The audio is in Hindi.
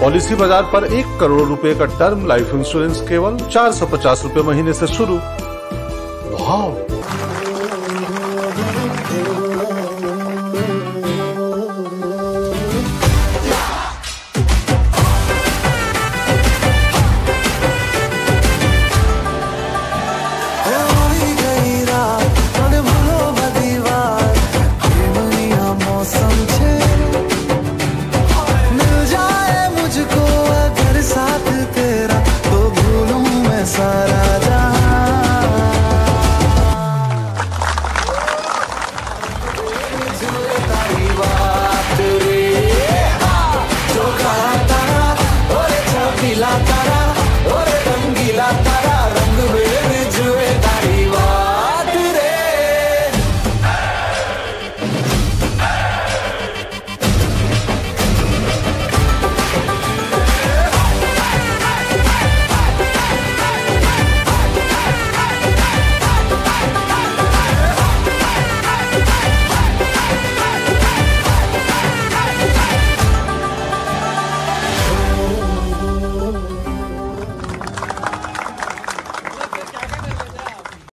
पॉलिसी बाजार पर 1 करोड़ रुपए का टर्म लाइफ इंश्योरेंस केवल 450 रुपए महीने से शुरू। वाह।